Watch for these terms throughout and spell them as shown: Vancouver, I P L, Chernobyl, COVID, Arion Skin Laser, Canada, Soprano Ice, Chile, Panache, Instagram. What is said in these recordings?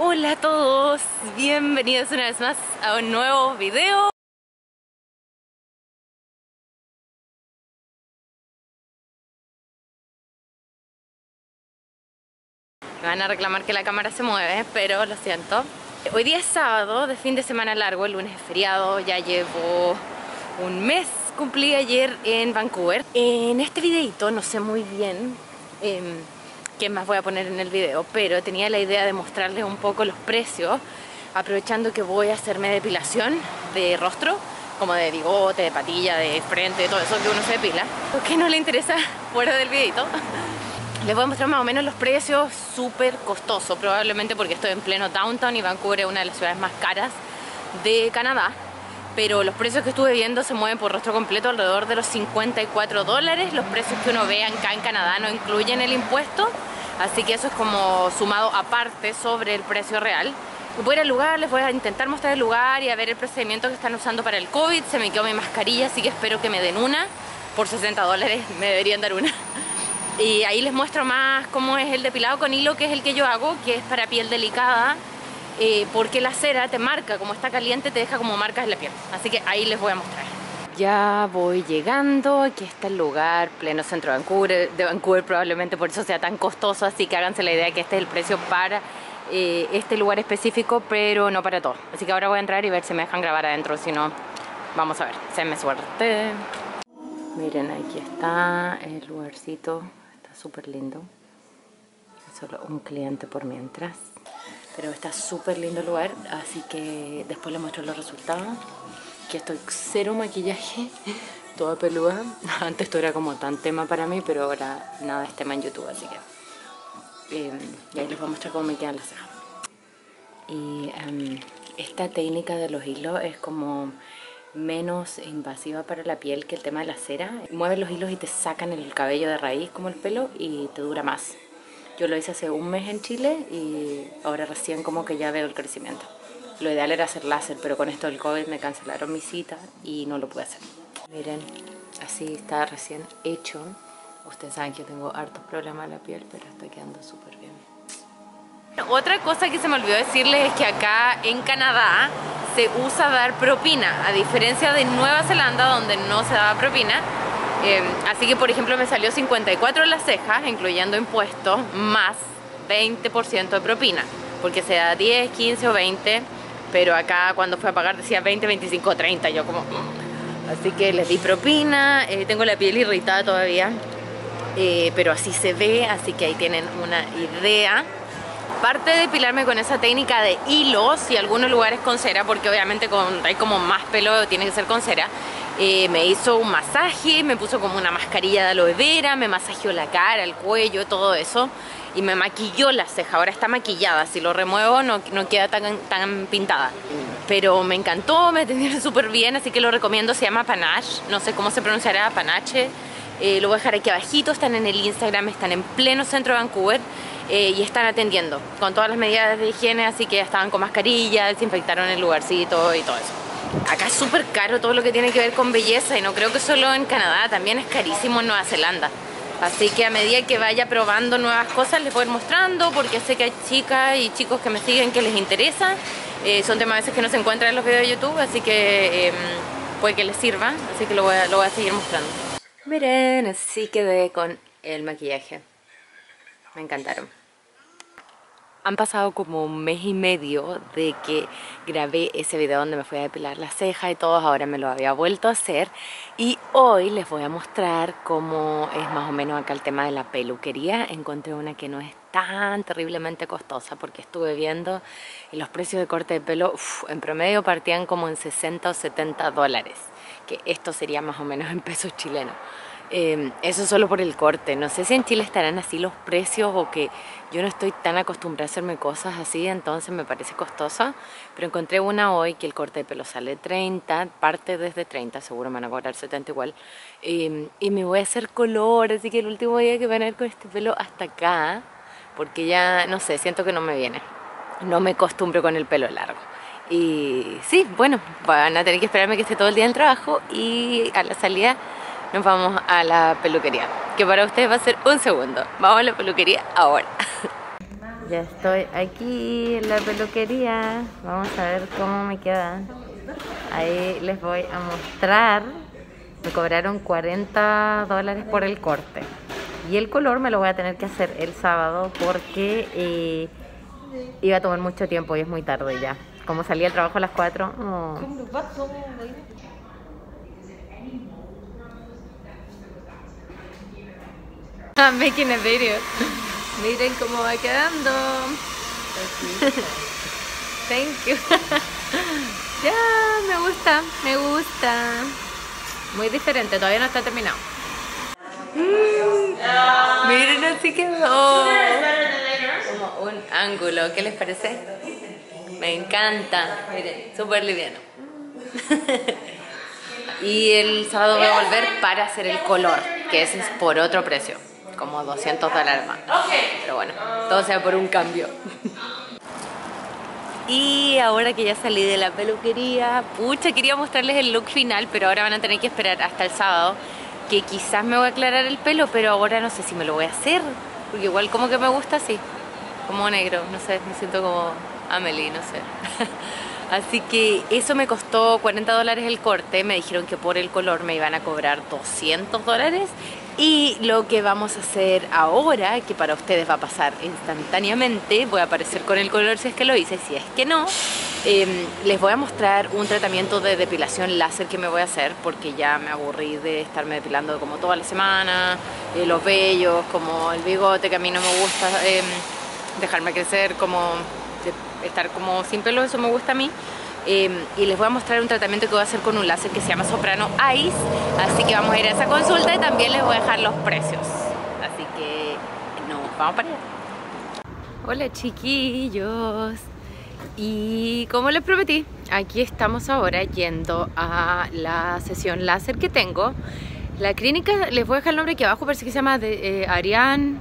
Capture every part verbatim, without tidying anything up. Hola a todos, bienvenidos una vez más a un nuevo video. Me van a reclamar que la cámara se mueve, pero lo siento. Hoy día es sábado, de fin de semana largo, el lunes es feriado, ya llevo un mes, cumplí ayer en Vancouver. En este videito, no sé muy bien eh, qué más voy a poner en el video, pero tenía la idea de mostrarles un poco los precios, aprovechando que voy a hacerme depilación de rostro, como de bigote, de patilla, de frente, de todo eso que uno se depila. ¿Por qué no le interesa fuera del videito? Les voy a mostrar más o menos los precios, súper costoso, probablemente porque estoy en pleno downtown y Vancouver es una de las ciudades más caras de Canadá. Pero los precios que estuve viendo se mueven por rostro completo alrededor de los cincuenta y cuatro dólares. Los precios que uno ve acá en Canadá no incluyen el impuesto, así que eso es como sumado aparte sobre el precio real. Voy a ir al lugar, les voy a intentar mostrar el lugar y a ver el procedimiento que están usando para el COVID. Se me quedó mi mascarilla, así que espero que me den una. Por sesenta dólares me deberían dar una. Y ahí les muestro más cómo es el depilado con hilo, que es el que yo hago, que es para piel delicada. Eh, porque la cera te marca, como está caliente te deja como marcas en la piel, así que ahí les voy a mostrar. Ya voy llegando, aquí está el lugar, pleno centro de Vancouver, de Vancouver probablemente por eso sea tan costoso, así que háganse la idea que este es el precio para eh, este lugar específico, pero no para todo. Así que ahora voy a entrar y ver si me dejan grabar adentro, si no, vamos a ver, se me suerte. Miren, aquí está el lugarcito, está súper lindo, solo un cliente por mientras. Pero está súper lindo el lugar, así que después les muestro los resultados. Aquí estoy cero maquillaje, toda peluda. Antes esto era como tan tema para mí, pero ahora nada es tema en YouTube, así que... Eh, y ahí les voy a mostrar cómo me quedan las cejas. Y um, esta técnica de los hilos es como menos invasiva para la piel que el tema de la cera. Mueves los hilos y te sacan el cabello de raíz, como el pelo, y te dura más. Yo lo hice hace un mes en Chile y ahora recién como que ya veo el crecimiento. Lo ideal era hacer láser, pero con esto del COVID me cancelaron mi cita y no lo pude hacer. Miren, así está recién hecho. Ustedes saben que yo tengo hartos problemas en la piel, pero está quedando súper bien. Otra cosa que se me olvidó decirles es que acá en Canadá se usa dar propina, a diferencia de Nueva Zelanda donde no se daba propina. Eh, así que por ejemplo me salió cincuenta y cuatro en las cejas, incluyendo impuestos, más veinte por ciento de propina, porque se da diez, quince o veinte, pero acá cuando fui a pagar decía veinte, veinticinco, treinta, yo como... Así que les di propina, eh, tengo la piel irritada todavía, eh, pero así se ve, así que ahí tienen una idea. Aparte de depilarme con esa técnica de hilos y algunos lugares con cera, porque obviamente con, hay como más pelo, tiene que ser con cera. Eh, me hizo un masaje, me puso como una mascarilla de aloe vera, me masajeó la cara, el cuello, todo eso. Y me maquilló la ceja, ahora está maquillada, si lo remuevo no, no queda tan, tan pintada. Pero me encantó, me atendieron súper bien, así que lo recomiendo, se llama Panache, no sé cómo se pronunciará, Panache. Eh, lo voy a dejar aquí abajito, están en el Instagram, están en pleno centro de Vancouver. Eh, y están atendiendo con todas las medidas de higiene, así que estaban con mascarilla, desinfectaron el lugarcito y todo eso. Acá es súper caro todo lo que tiene que ver con belleza y no creo que solo en Canadá, también es carísimo en Nueva Zelanda. Así que a medida que vaya probando nuevas cosas les voy a ir mostrando, porque sé que hay chicas y chicos que me siguen que les interesa. Eh, son temas a veces que no se encuentran en los videos de YouTube, así que eh, puede que les sirva, así que lo voy a, lo voy a seguir mostrando. Miren, así quedé con el maquillaje. Me encantaron. Han pasado como un mes y medio de que grabé ese video donde me fui a depilar la ceja y todos ahora me lo había vuelto a hacer. Y hoy les voy a mostrar cómo es más o menos acá el tema de la peluquería. Encontré una que no es tan terriblemente costosa, porque estuve viendo y los precios de corte de pelo uf, en promedio partían como en sesenta o setenta dólares. Que esto sería más o menos en pesos chilenos. Eh, eso solo por el corte, no sé si en Chile estarán así los precios o que yo no estoy tan acostumbrada a hacerme cosas así, entonces me parece costosa, pero encontré una hoy que el corte de pelo sale treinta, parte desde treinta, seguro me van a cobrar setenta igual, eh, y me voy a hacer color, así que el último día que van a ir con este pelo hasta acá, porque ya, no sé, siento que no me viene, no me acostumbro con el pelo largo. Y sí, bueno, van a tener que esperarme que esté todo el día en el trabajo y a la salida nos vamos a la peluquería, que para ustedes va a ser un segundo. Vamos a la peluquería ahora. Ya estoy aquí en la peluquería. Vamos a ver cómo me queda. Ahí les voy a mostrar. Me cobraron cuarenta dólares por el corte. Y el color me lo voy a tener que hacer el sábado porque eh, iba a tomar mucho tiempo y es muy tarde ya. Como salí al trabajo a las cuatro... Oh. I'm making a video. Miren cómo va quedando. Thank you. Ya, yeah, me gusta, me gusta. Muy diferente, todavía no está terminado. Mm. Miren, así quedó. Como un ángulo, ¿qué les parece? Me encanta. Miren, súper liviano. Y el sábado voy a volver para hacer el color, que ese es por otro precio, como doscientos dólares más. Pero bueno, todo sea por un cambio. Y ahora que ya salí de la peluquería, pucha, quería mostrarles el look final, pero ahora van a tener que esperar hasta el sábado, que quizás me voy a aclarar el pelo, pero ahora no sé si me lo voy a hacer, porque igual como que me gusta así, como negro, no sé, me siento como Amelie, no sé. Así que eso me costó cuarenta dólares el corte. Me dijeron que por el color me iban a cobrar doscientos dólares. Y lo que vamos a hacer ahora, que para ustedes va a pasar instantáneamente, voy a aparecer con el color si es que lo hice, si es que no, eh, les voy a mostrar un tratamiento de depilación láser que me voy a hacer, porque ya me aburrí de estarme depilando como toda la semana, eh, los vellos, como el bigote, que a mí no me gusta eh, dejarme crecer, como... estar como sin pelo, eso me gusta a mí. eh, Y les voy a mostrar un tratamiento que voy a hacer con un láser que se llama Soprano Ice. Así que vamos a ir a esa consulta y también les voy a dejar los precios. Así que nos vamos para allá. Hola chiquillos. Y como les prometí, aquí estamos ahora yendo a la sesión láser que tengo. La clínica, les voy a dejar el nombre aquí abajo, parece que se llama de, eh, Arion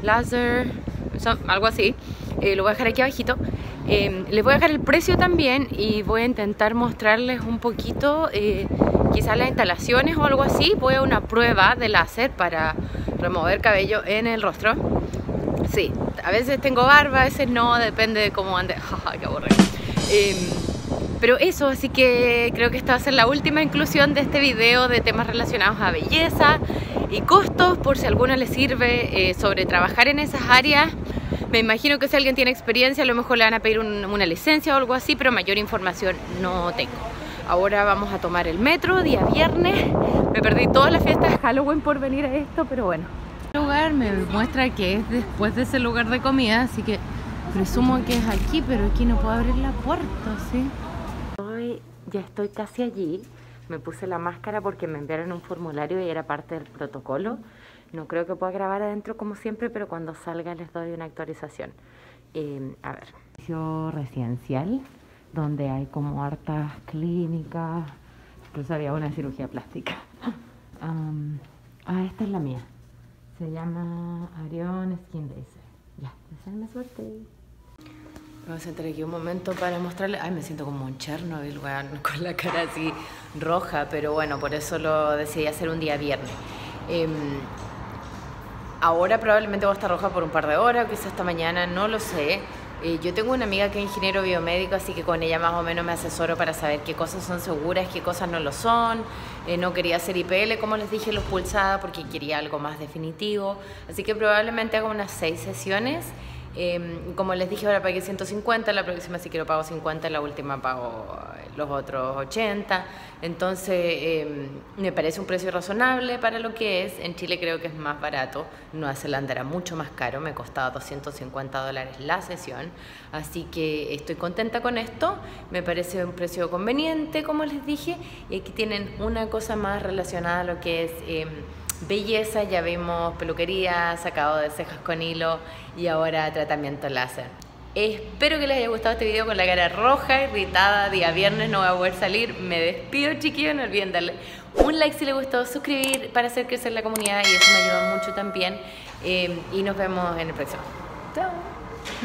Laser, algo así. Eh, lo voy a dejar aquí abajito. eh, Les voy a dejar el precio también y voy a intentar mostrarles un poquito, eh, quizás las instalaciones o algo así. Voy a una prueba de láser para remover cabello en el rostro. Sí, a veces tengo barba, a veces no, depende de cómo ande. Jaja, qué aburrido. eh, Pero eso, así que creo que esta va a ser la última inclusión de este video de temas relacionados a belleza y costos, por si alguna les sirve, eh, sobre trabajar en esas áreas. Me imagino que si alguien tiene experiencia, a lo mejor le van a pedir un, una licencia o algo así, pero mayor información no tengo. Ahora vamos a tomar el metro, día viernes. Me perdí todas las fiestas de Halloween por venir a esto, pero bueno. El lugar me muestra que es después de ese lugar de comida, así que presumo que es aquí, pero aquí no puedo abrir la puerta, ¿sí? Hoy ya estoy casi allí. Me puse la máscara porque me enviaron un formulario y era parte del protocolo. No creo que pueda grabar adentro como siempre, pero cuando salga les doy una actualización. Eh, a ver. Edificio residencial, donde hay como hartas clínicas, incluso había una cirugía plástica. Um, ah, esta es la mía. Se llama Arion Skin Laser. Ya, desearme suerte. Me voy a sentar aquí un momento para mostrarles. Ay, me siento como un Chernobyl, weón, con la cara así roja, pero bueno, por eso lo decidí hacer un día viernes. Eh, Ahora probablemente voy a estar roja por un par de horas, quizás hasta mañana, no lo sé. Eh, yo tengo una amiga que es ingeniero biomédico, así que con ella más o menos me asesoro para saber qué cosas son seguras, qué cosas no lo son. Eh, no quería hacer I P L, como les dije, los pulsada, porque quería algo más definitivo. Así que probablemente haga unas seis sesiones. Eh, como les dije, ahora pagué ciento cincuenta, la próxima si quiero pago cincuenta, la última pago los otros ochenta. Entonces eh, me parece un precio razonable para lo que es. En Chile creo que es más barato, Nueva Zelanda era mucho más caro, me costaba doscientos cincuenta dólares la sesión. Así que estoy contenta con esto, me parece un precio conveniente, como les dije. Y aquí tienen una cosa más relacionada a lo que es... Eh, belleza, ya vimos peluquería, sacado de cejas con hilo y ahora tratamiento láser. Espero que les haya gustado este video con la cara roja, irritada, día viernes, no voy a poder salir. Me despido chiquillos, no olviden darle un like si les gustó, suscribir para hacer crecer la comunidad y eso me ayuda mucho también. Eh, y nos vemos en el próximo. Chao.